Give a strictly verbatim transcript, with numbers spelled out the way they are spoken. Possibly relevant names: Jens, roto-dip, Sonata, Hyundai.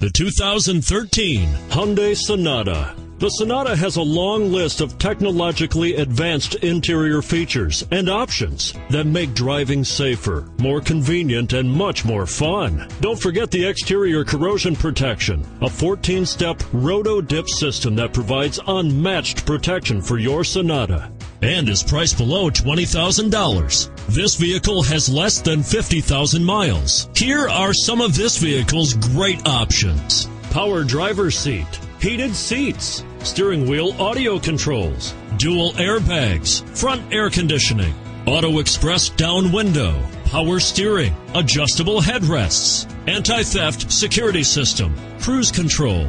The two thousand thirteen Hyundai Sonata. The Sonata has a long list of technologically advanced interior features and options that make driving safer, more convenient, and much more fun. Don't forget the exterior corrosion protection, a fourteen-step roto-dip system that provides unmatched protection for your Sonata and is priced below twenty thousand dollars. This vehicle has less than fifty thousand miles. Here are some of this vehicle's great options: power driver's seat, heated seats, steering wheel audio controls, dual airbags, front air conditioning, auto express down window, power steering, adjustable headrests, anti-theft security system, cruise control.